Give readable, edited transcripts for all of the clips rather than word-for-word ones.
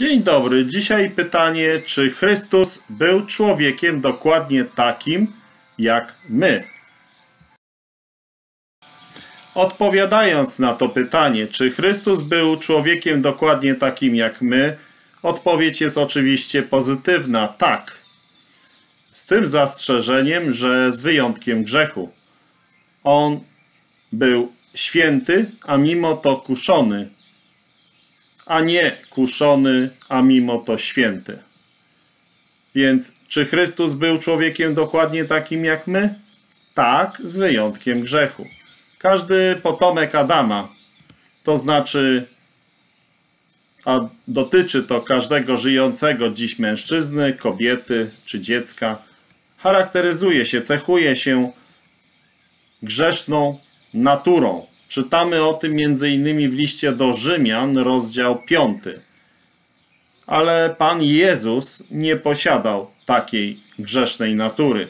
Dzień dobry. Dzisiaj pytanie, czy Chrystus był człowiekiem dokładnie takim, jak my? Odpowiadając na to pytanie, czy Chrystus był człowiekiem dokładnie takim, jak my, odpowiedź jest oczywiście pozytywna, tak. Z tym zastrzeżeniem, że z wyjątkiem grzechu. On był święty, a mimo to kuszony, a nie kuszony, a mimo to święty. Więc czy Chrystus był człowiekiem dokładnie takim jak my? Tak, z wyjątkiem grzechu. Każdy potomek Adama, to znaczy, a dotyczy to każdego żyjącego dziś mężczyzny, kobiety czy dziecka, charakteryzuje się, cechuje się grzeszną naturą. Czytamy o tym m.in. w liście do Rzymian, rozdział 5. Ale Pan Jezus nie posiadał takiej grzesznej natury.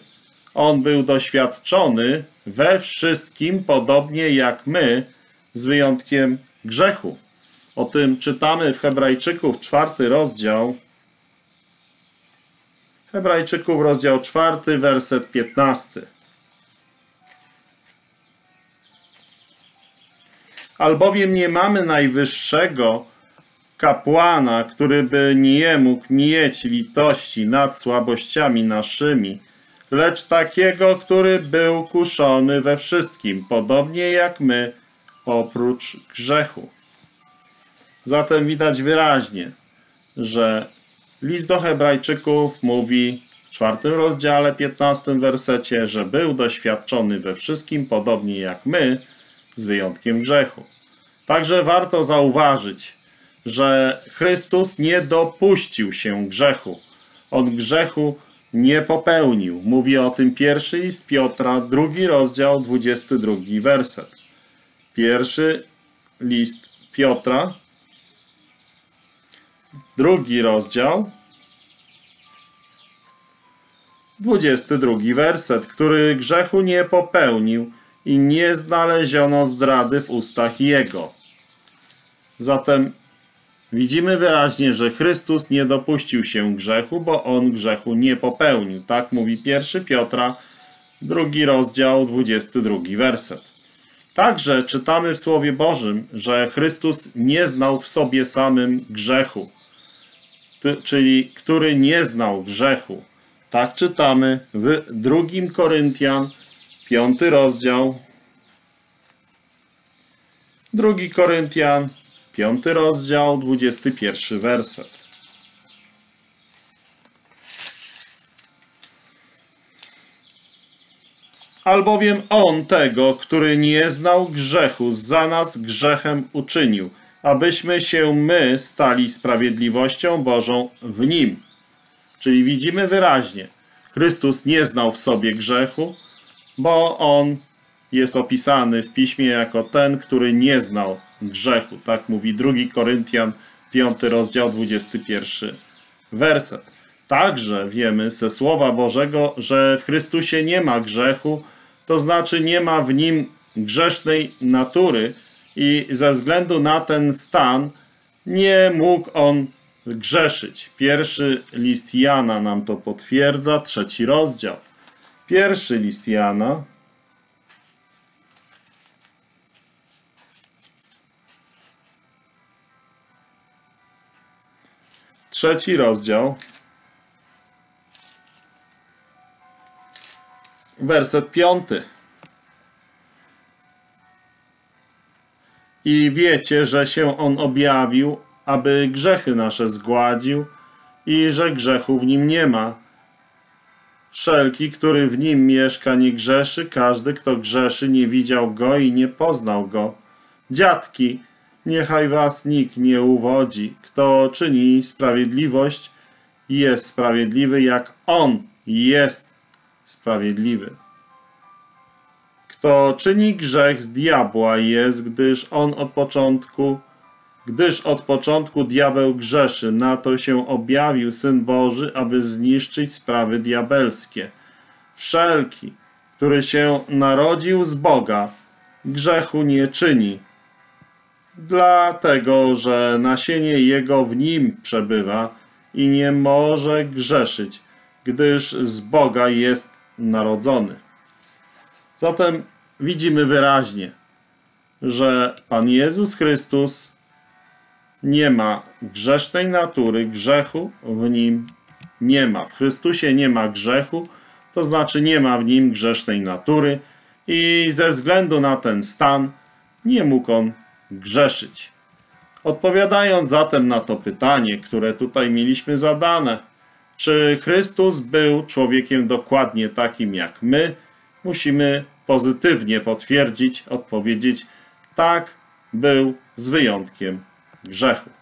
On był doświadczony we wszystkim, podobnie jak my, z wyjątkiem grzechu. O tym czytamy w Hebrajczyków 4 rozdział. Hebrajczyków rozdział 4, werset 15. Albowiem nie mamy najwyższego kapłana, który by nie mógł mieć litości nad słabościami naszymi, lecz takiego, który był kuszony we wszystkim, podobnie jak my, oprócz grzechu. Zatem widać wyraźnie, że list do Hebrajczyków mówi w 4 rozdziale, 15 wersecie, że był doświadczony we wszystkim, podobnie jak my, z wyjątkiem grzechu. Także warto zauważyć, że Chrystus nie dopuścił się grzechu. Od grzechu nie popełnił. Mówi o tym pierwszy list Piotra, 2 rozdział, 22 werset. Pierwszy list Piotra, 2 rozdział, 22 werset, który grzechu nie popełnił i nie znaleziono zdrady w ustach jego. Zatem widzimy wyraźnie, że Chrystus nie dopuścił się grzechu, bo on grzechu nie popełnił. Tak mówi 1 Piotra, 2 rozdział, 22 werset. Także czytamy w Słowie Bożym, że Chrystus nie znał w sobie samym grzechu, czyli który nie znał grzechu. Tak czytamy w 2 Koryntian, 5 rozdział, 2 Koryntian, 5 rozdział, 21 werset. Albowiem on tego, który nie znał grzechu, za nas grzechem uczynił, abyśmy się my stali sprawiedliwością Bożą w nim. Czyli widzimy wyraźnie, Chrystus nie znał w sobie grzechu, bo on jest opisany w Piśmie jako ten, który nie znał grzechu. Tak mówi 2 Koryntian, 5 rozdział, 21 werset. Także wiemy ze Słowa Bożego, że w Chrystusie nie ma grzechu, to znaczy nie ma w nim grzesznej natury i ze względu na ten stan nie mógł on grzeszyć. Pierwszy list Jana nam to potwierdza, 3 rozdział. Pierwszy list Jana, trzeci rozdział, werset 5. I wiecie, że się on objawił, aby grzechy nasze zgładził i że grzechu w nim nie ma. Wszelki, który w nim mieszka, nie grzeszy. Każdy, kto grzeszy, nie widział go i nie poznał go. Dziadki, niechaj was nikt nie uwodzi. Kto czyni sprawiedliwość, jest sprawiedliwy, jak on jest sprawiedliwy. Kto czyni grzech, z diabła jest, gdyż od początku diabeł grzeszy. Na to się objawił Syn Boży, aby zniszczyć sprawy diabelskie. Wszelki, który się narodził z Boga, grzechu nie czyni, dlatego że nasienie jego w nim przebywa i nie może grzeszyć, gdyż z Boga jest narodzony. Zatem widzimy wyraźnie, że Pan Jezus Chrystus nie ma grzesznej natury, grzechu w nim nie ma. W Chrystusie nie ma grzechu, to znaczy nie ma w nim grzesznej natury i ze względu na ten stan nie mógł on grzeszyć. Odpowiadając zatem na to pytanie, które tutaj mieliśmy zadane, czy Chrystus był człowiekiem dokładnie takim jak my, musimy pozytywnie potwierdzić, odpowiedzieć: tak, był, z wyjątkiem grzechu.